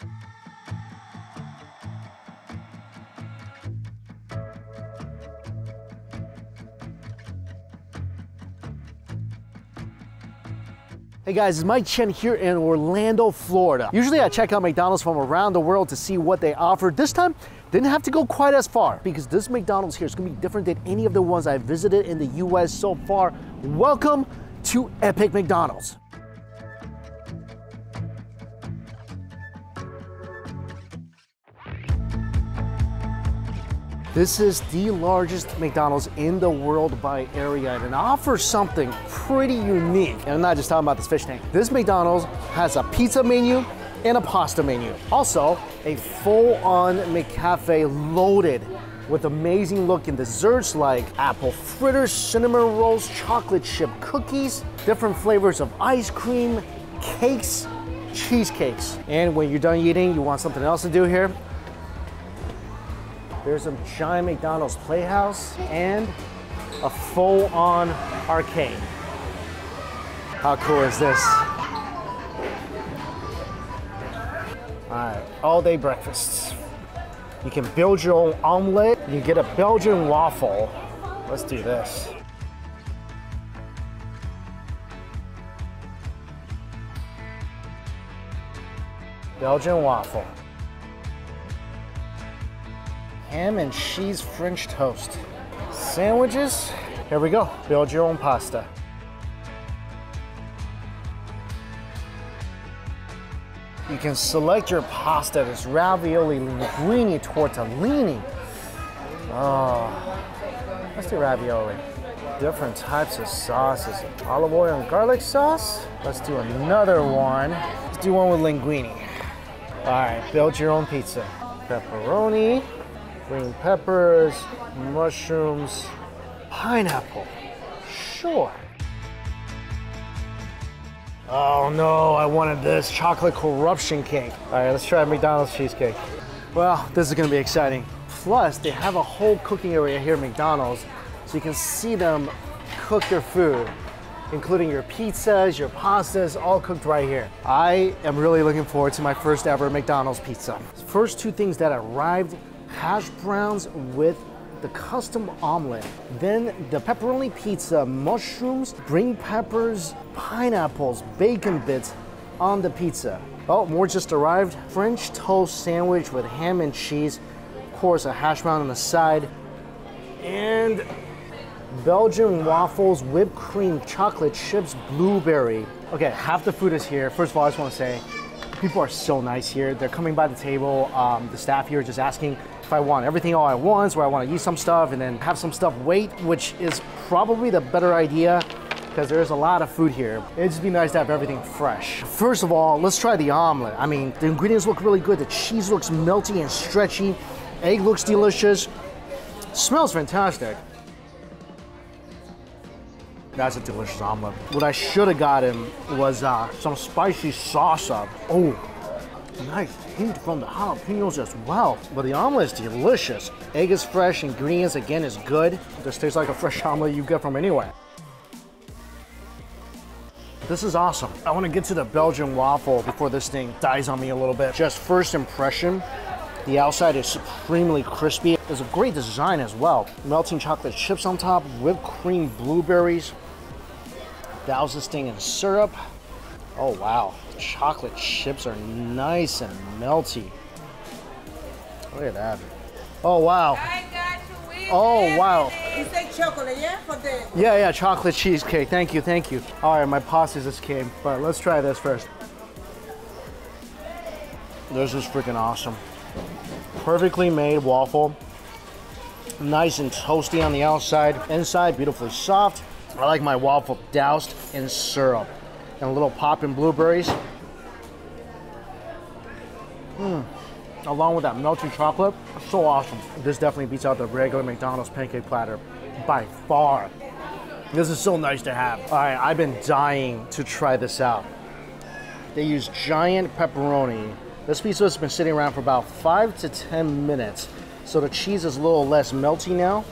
Hey guys, it's Mike Chen here in Orlando, Florida. Usually I check out McDonald's from around the world to see what they offer. This time, didn't have to go quite as far because this McDonald's here is gonna be different than any of the ones I visited in the US so far. Welcome to Epic McDonald's. This is the largest McDonald's in the world by area and it offers something pretty unique. And I'm not just talking about this fish tank. This McDonald's has a pizza menu and a pasta menu. Also, a full-on McCafe loaded with amazing looking desserts like apple fritters, cinnamon rolls, chocolate chip cookies, different flavors of ice cream, cakes, cheesecakes. And when you're done eating, you want something else to do here. There's a giant McDonald's playhouse and a full-on arcade. How cool is this? All right, all-day breakfasts. You can build your own omelet. You can get a Belgian waffle. Let's do this. Belgian waffle. Ham and cheese French toast. Sandwiches, here we go. Build your own pasta. You can select your pasta. There's ravioli, linguine, tortellini. Oh, let's do ravioli. Different types of sauces. Olive oil and garlic sauce. Let's do another one. Let's do one with linguine. All right, build your own pizza. Pepperoni. Green peppers, mushrooms, pineapple, sure. Oh no, I wanted this chocolate corruption cake. All right, let's try McDonald's cheesecake. Well, this is gonna be exciting. Plus, they have a whole cooking area here at McDonald's, so you can see them cook their food, including your pizzas, your pastas, all cooked right here. I am really looking forward to my first ever McDonald's pizza. First two things that arrived: hash browns with the custom omelet, then the pepperoni pizza, mushrooms, green peppers, pineapples, bacon bits on the pizza. Oh, more just arrived. French toast sandwich with ham and cheese. Of course, a hash brown on the side. And Belgian waffles, whipped cream, chocolate chips, blueberry. Okay, half the food is here. First of all, I just want to say, people are so nice here. They're coming by the table. The staff here is just asking if I want everything all at once, or I want to use some stuff and then have some stuff wait, which is probably the better idea because there's a lot of food here. It'd just be nice to have everything fresh. First of all, let's try the omelet. I mean, the ingredients look really good. The cheese looks melty and stretchy. Egg looks delicious. Smells fantastic. That's a delicious omelet. What I should have gotten was some spicy salsa. Oh, nice heat from the jalapenos as well. But the omelet is delicious. Egg is fresh, ingredients again is good. This tastes like a fresh omelet you get from anywhere. This is awesome. I want to get to the Belgian waffle before this thing dies on me a little bit. Just first impression, the outside is supremely crispy. There's a great design as well. Melting chocolate chips on top, whipped cream, blueberries. Douse this thing in syrup. Oh wow, chocolate chips are nice and melty. Look at that. Oh wow. I got you. Oh wow. You said chocolate, yeah? For the... Yeah, chocolate cheesecake. Thank you, thank you. All right, my pasta just came, but let's try this first. This is freaking awesome. Perfectly made waffle. Nice and toasty on the outside. Inside, beautifully soft. I like my waffle doused in syrup and a little pop in blueberries. Along with that melting chocolate, so awesome. This definitely beats out the regular McDonald's pancake platter by far. This is so nice to have. All right, I've been dying to try this out. They use giant pepperoni. This pizza has been sitting around for about 5 to 10 minutes, so the cheese is a little less melty now.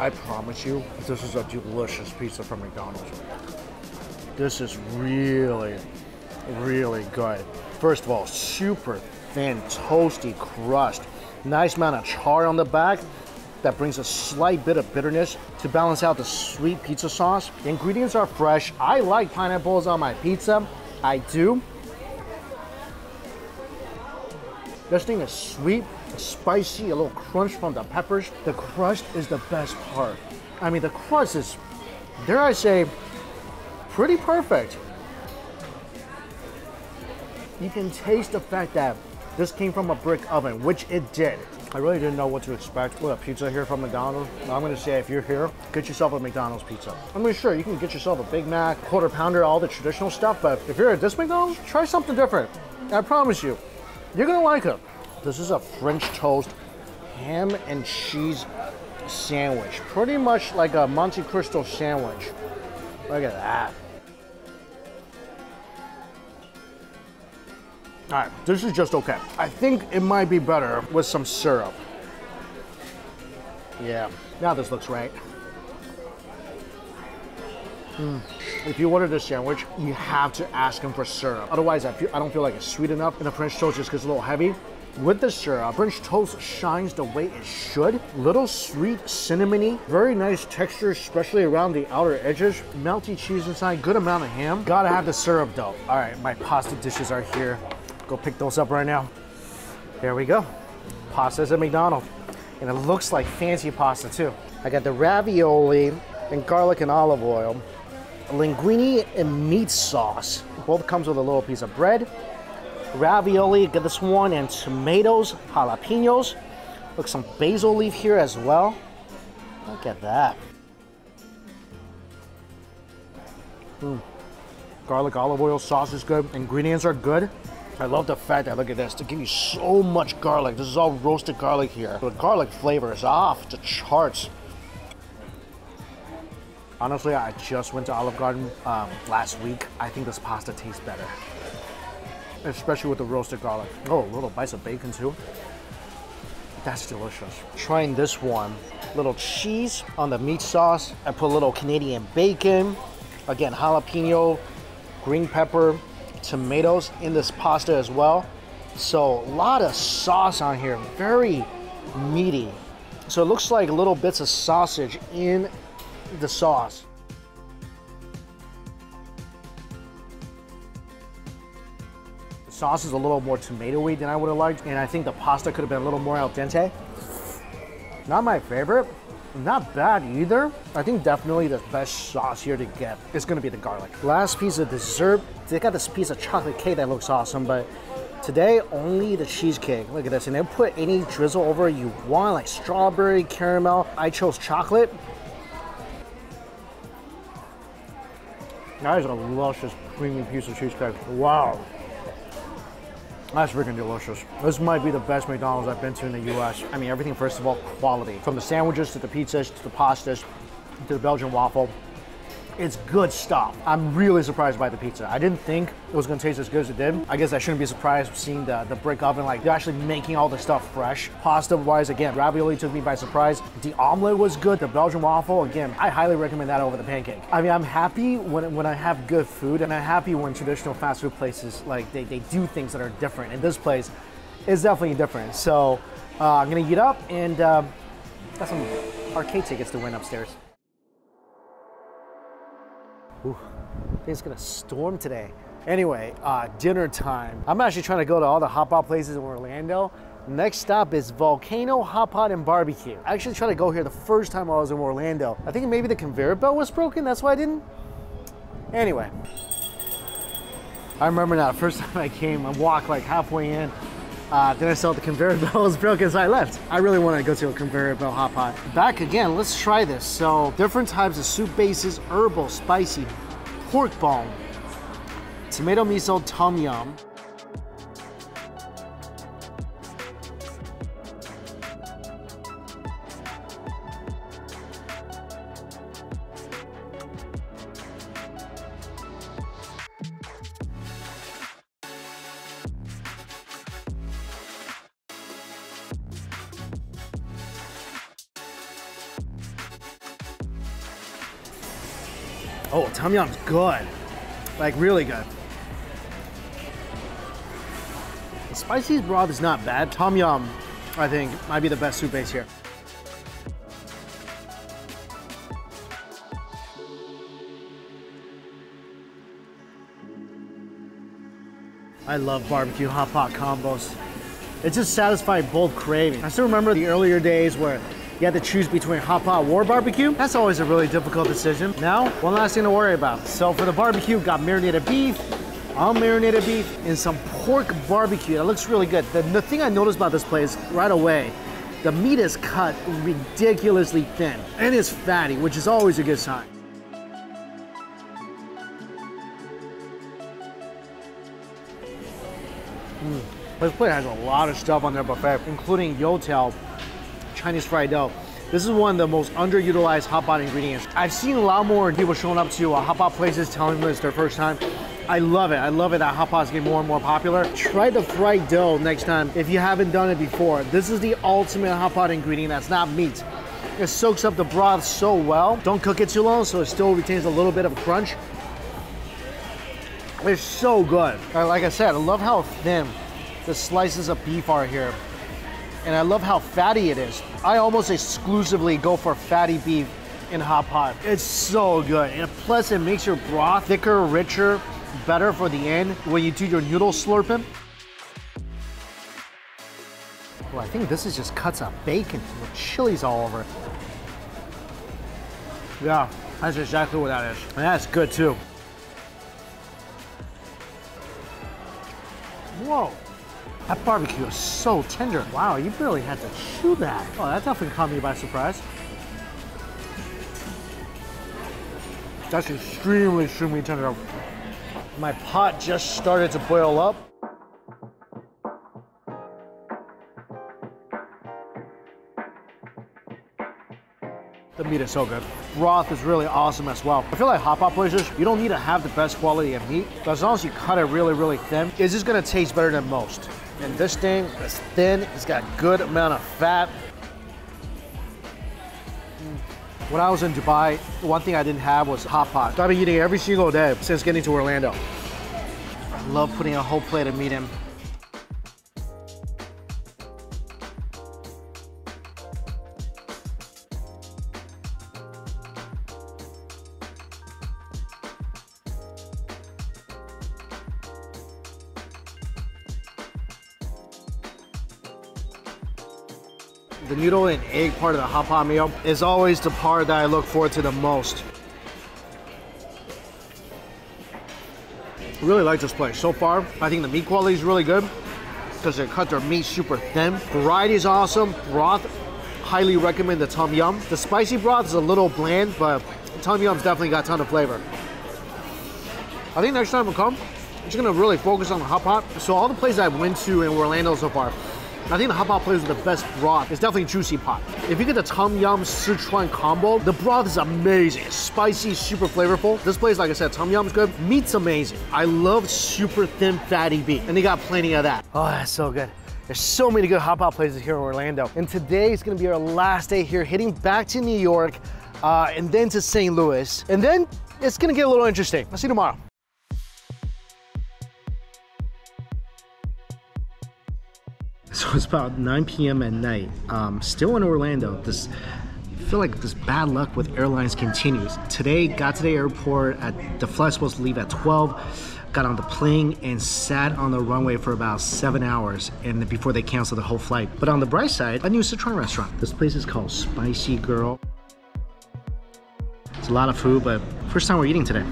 I promise you, this is a delicious pizza from McDonald's. This is really, really good. First of all, super thin, toasty crust. Nice amount of char on the back that brings a slight bit of bitterness to balance out the sweet pizza sauce. The ingredients are fresh. I like pineapples on my pizza. I do. This thing is sweet, spicy, a little crunch from the peppers. The crust is the best part. I mean, the crust is, dare I say, pretty perfect. You can taste the fact that this came from a brick oven, which it did. I really didn't know what to expect with a pizza here from McDonald's. I'm gonna say, if you're here, get yourself a McDonald's pizza. I mean, sure, you can get yourself a Big Mac, Quarter Pounder, all the traditional stuff, but if you're at this McDonald's, try something different. I promise you, you're gonna like it. This is a French toast ham and cheese sandwich. Pretty much like a Monte Cristo sandwich. Look at that. All right, this is just okay. I think it might be better with some syrup. Yeah, now this looks right. If you order this sandwich, you have to ask him for syrup. Otherwise, I don't feel like it's sweet enough, and the French toast just gets a little heavy. With the syrup, French toast shines the way it should. Little sweet, cinnamony, very nice texture, especially around the outer edges. Melty cheese inside, good amount of ham. Gotta have the syrup though. All right, my pasta dishes are here. Go pick those up right now. Here we go. Pasta's at McDonald's. And it looks like fancy pasta too. I got the ravioli and garlic and olive oil. Linguine and meat sauce. Both comes with a little piece of bread. Ravioli, get this one, and tomatoes, jalapenos. Look, some basil leaf here as well. Look at that. Garlic olive oil sauce is good. Ingredients are good. I love the fact that, look at this, to give you so much garlic. This is all roasted garlic here. The garlic flavor is off the charts. Honestly, I just went to Olive Garden last week. I think this pasta tastes better, especially with the roasted garlic. Oh, little bites of bacon too. That's delicious. Trying this one, little cheese on the meat sauce. I put a little Canadian bacon, again, jalapeno, green pepper, tomatoes in this pasta as well. So a lot of sauce on here, very meaty. So it looks like little bits of sausage in the sauce. The sauce is a little more tomatoey than I would have liked, and I think the pasta could have been a little more al dente. Not my favorite, not bad either. I think definitely the best sauce here to get is gonna be the garlic. Last piece of dessert, they got this piece of chocolate cake that looks awesome, but today only the cheesecake. Look at this, and they put any drizzle over you want, like strawberry, caramel. I chose chocolate. That is a luscious, creamy piece of cheesecake. Wow. That's freaking delicious. This might be the best McDonald's I've been to in the U.S. I mean, everything, first of all, quality. From the sandwiches, to the pizzas, to the pastas, to the Belgian waffle. It's good stuff. I'm really surprised by the pizza. I didn't think it was gonna taste as good as it did. I guess I shouldn't be surprised seeing the brick oven, like they're actually making all the stuff fresh. Pasta-wise, again, ravioli took me by surprise. The omelet was good. The Belgian waffle, again, I highly recommend that over the pancake. I mean, I'm happy when I have good food, and I'm happy when traditional fast food places, like they do things that are different. And this place is definitely different. So I'm gonna eat up, and got some arcade tickets to win upstairs. Ooh, I think it's gonna storm today. Anyway, dinner time. I'm actually trying to go to all the hot pot places in Orlando. Next stop is Volcano Hot Pot and Barbecue. I actually tried to go here the first time I was in Orlando. I think maybe the conveyor belt was broken, that's why I didn't. Anyway. I remember now, the first time I came, I walked like halfway in. Then I saw the conveyor belt was broken, so I left. I really want to go to a conveyor belt hot pot. Back again, let's try this. So, different types of soup bases, herbal, spicy, pork bone, tomato miso, tom yum. Oh, tom yum's good. Like, really good. The spicy broth is not bad. Tom Yum, I think, might be the best soup base here. I love barbecue hot pot combos. It just satisfies both cravings. I still remember the earlier days where you had to choose between hot pot or barbecue. That's always a really difficult decision. Now, one last thing to worry about. So for the barbecue, got marinated beef, unmarinated beef, and some pork barbecue. That looks really good. The thing I noticed about this place right away, the meat is cut ridiculously thin and it's fatty, which is always a good sign. This plate has a lot of stuff on their buffet, including youtiao, Chinese fried dough. This is one of the most underutilized hot pot ingredients. I've seen a lot more people showing up to hot pot places telling them it's their first time. I love it. I love it that hot pots get more and more popular. Try the fried dough next time if you haven't done it before. This is the ultimate hot pot ingredient that's not meat. It soaks up the broth so well. Don't cook it too long, so it still retains a little bit of crunch. It's so good. Like I said, I love how thin the slices of beef are here. And I love how fatty it is. I almost exclusively go for fatty beef in hot pot. It's so good. And plus it makes your broth thicker, richer, better for the end when you do your noodle slurping. Well, I think this is just cuts of bacon with chilies all over. Yeah, that's exactly what that is. And that's good too. Whoa, that barbecue is so tender. Wow, you really had to chew that. Oh, that definitely caught me by surprise. That's extremely, extremely tender. My pot just started to boil up. The meat is so good. Broth is really awesome as well. I feel like hot pot places, you don't need to have the best quality of meat, but as long as you cut it really, really thin, it's just gonna taste better than most. And this thing is thin, it's got a good amount of fat. When I was in Dubai, one thing I didn't have was hot pot. So I've been eating every single day since getting to Orlando. I love putting a whole plate of meat in. The noodle and egg part of the hot pot meal is always the part that I look forward to the most. I really like this place so far. I think the meat quality is really good because they cut their meat super thin. Variety is awesome. Broth, highly recommend the Tom Yum. The spicy broth is a little bland, but Tom Yum's definitely got a ton of flavor. I think next time I come, I'm just gonna really focus on the hot pot. So all the places I went to in Orlando so far, I think the hot pot plays with the best broth. It's definitely juicy pot. If you get the Tom Yum Sichuan combo, the broth is amazing. It's spicy, super flavorful. This place, like I said, Tom Yum's good. Meat's amazing. I love super thin, fatty beef, and they got plenty of that. Oh, that's so good. There's so many good hot pot places here in Orlando. And today is gonna be our last day here, heading back to New York, and then to St. Louis. And then it's gonna get a little interesting. I'll see you tomorrow. So it's about 9 p.m. at night, still in Orlando. I feel like this bad luck with airlines continues. Today, got to the airport, the flight's supposed to leave at 12, got on the plane and sat on the runway for about 7 hours and before they canceled the whole flight. But on the bright side, a new Sichuan restaurant. This place is called Spicy Girl. It's a lot of food, but first time we're eating today.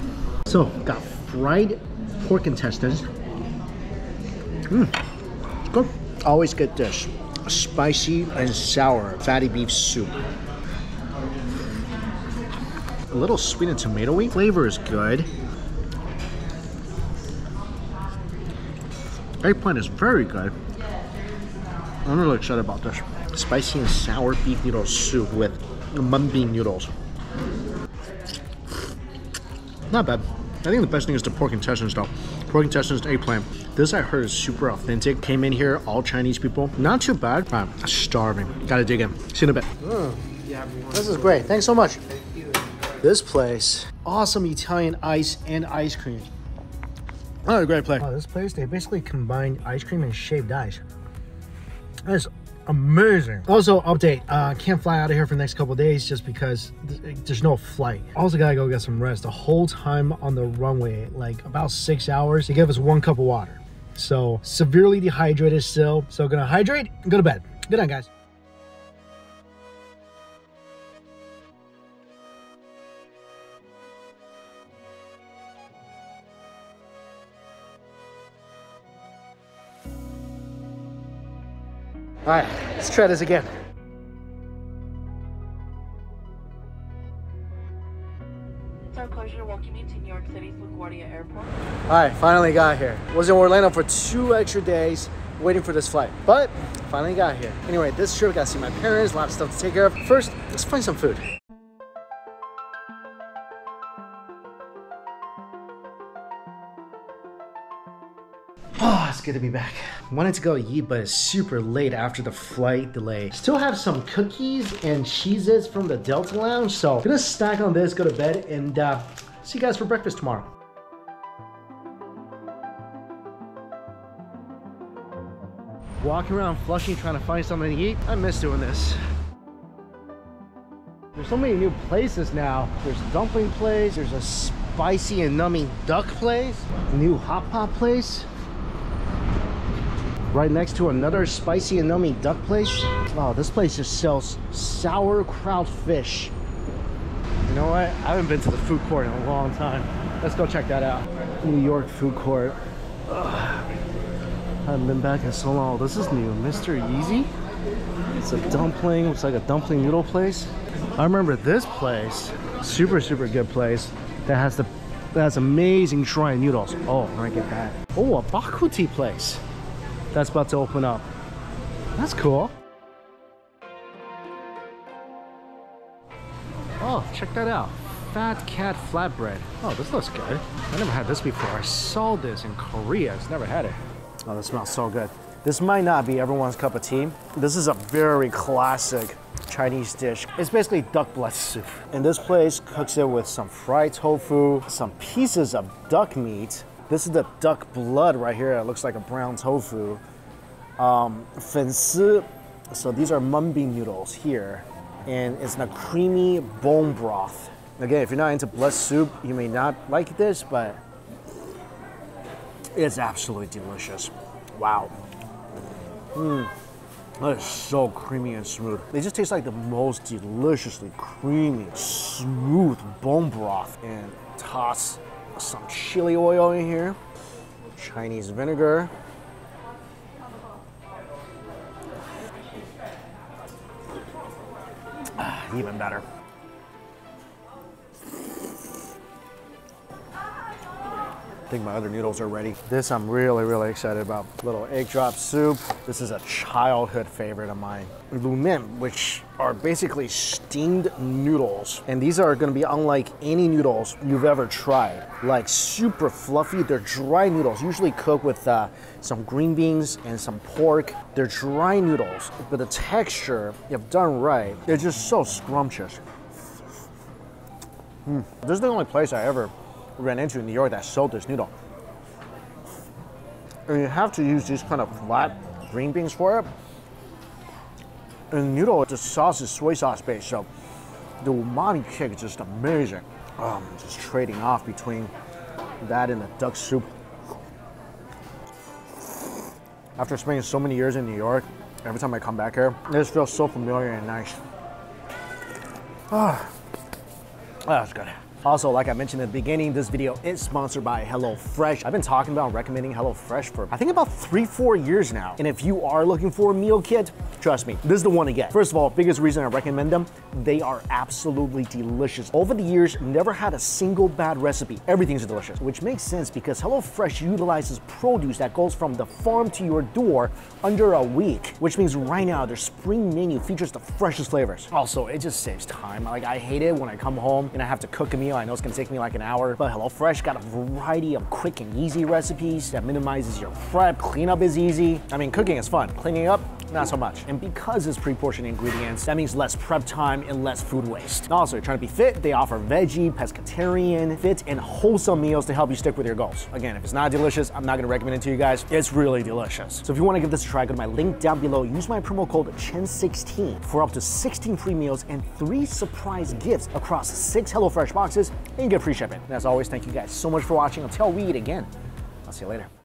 So, got fried pork intestines. It's good. Always get this spicy and sour fatty beef soup. A little sweet and tomatoey. Flavor is good. Eggplant is very good. I'm really excited about this. Spicy and sour beef noodle soup with mung bean noodles. Not bad. I think the best thing is the pork intestines though. Pork intestines and eggplant. This I heard is super authentic. Came in here, all Chinese people. Not too bad. I'm starving. Gotta dig in. See you in a bit. This is great. Thanks so much. Thank you. This place, awesome Italian ice and ice cream. That was a great place. Oh, this place, they basically combined ice cream and shaved ice. That is amazing. Also, update, can't fly out of here for the next couple of days just because there's no flight. Also gotta go get some rest. The whole time on the runway, like about 6 hours, they gave us one cup of water. So severely dehydrated still. So gonna hydrate and go to bed. Good night, guys. All right, let's try this again. It's our pleasure to welcome you to New York City's LaGuardia Airport. All right, finally got here. Was in Orlando for 2 extra days waiting for this flight, but finally got here. Anyway, this trip, I gotta see my parents, a lot of stuff to take care of. First, let's find some food. Oh, it's good to be back. Wanted to go eat, but it's super late after the flight delay. Still have some cookies and cheeses from the Delta Lounge, so gonna snack on this, go to bed, and see you guys for breakfast tomorrow. Walking around Flushing trying to find something to eat. I miss doing this. There's so many new places now. There's a dumpling place, there's a spicy and numbing duck place, a new hot pot place. Right next to another spicy and numbing duck place. Wow, this place just sells sauerkraut fish. You know what? I haven't been to the food court in a long time. Let's go check that out. New York food court. Ugh. I haven't been back in so long. This is new. Mr. Yeezy. It's a dumpling. Looks like a dumpling noodle place. I remember this place. Super, super good place that has amazing dry noodles. Oh, I get that. Oh, a bakuti place. That's about to open up. That's cool. Oh, check that out. Fat Cat Flatbread. Oh, this looks good. I never had this before. I saw this in Korea. I just never had it. Oh, this smells so good. This might not be everyone's cup of tea. This is a very classic Chinese dish. It's basically duck blood soup. And this place cooks it with some fried tofu, some pieces of duck meat. This is the duck blood right here. It looks like a brown tofu. Fensi. So these are mumbi noodles here. And it's in a creamy bone broth. Again, if you're not into blood soup, you may not like this, but it's absolutely delicious. Wow. Mmm. That is so creamy and smooth. It just tastes like the most deliciously creamy, smooth bone broth. And toss some chili oil in here, Chinese vinegar. Ah, even better. I think my other noodles are ready. This I'm really, really excited about. Little egg drop soup. This is a childhood favorite of mine. Lumen, which are basically steamed noodles. And these are gonna be unlike any noodles you've ever tried. Like super fluffy, they're dry noodles. Usually cooked with some green beans and some pork. They're dry noodles, but the texture, if done right, they're just so scrumptious. This is the only place I ever ran into in New York that sold this noodle. And you have to use these kind of flat green beans for it. And noodle, the sauce is soy sauce based, so the umami kick is just amazing. Oh, I'm just trading off between that and the duck soup. After spending so many years in New York, every time I come back here, it just feels so familiar and nice. Ah, that's good. Also, like I mentioned at the beginning, this video is sponsored by HelloFresh. I've been talking about recommending HelloFresh for I think about 3-4 years now. And if you are looking for a meal kit, trust me, this is the one to get. First of all, biggest reason I recommend them, they are absolutely delicious. Over the years, never had a single bad recipe. Everything's delicious, which makes sense because HelloFresh utilizes produce that goes from the farm to your door under a week, which means right now their spring menu features the freshest flavors. Also, it just saves time. Like I hate it when I come home and I have to cook a meal. I know it's gonna take me like an hour, but HelloFresh got a variety of quick and easy recipes that minimizes your prep. Cleanup is easy. I mean, cooking is fun. Cleaning up, Not so much. And because it's pre-portioned ingredients, that means less prep time and less food waste. Also, you're trying to be fit, they offer veggie, pescatarian, fit, and wholesome meals to help you stick with your goals. Again, if it's not delicious, I'm not gonna recommend it to you guys. It's really delicious. So if you wanna give this a try, go to my link down below, use my promo code CHEN16 for up to 16 free meals and 3 surprise gifts across 6 HelloFresh boxes, and you get free shipping. And as always, thank you guys so much for watching. Until we eat again, I'll see you later.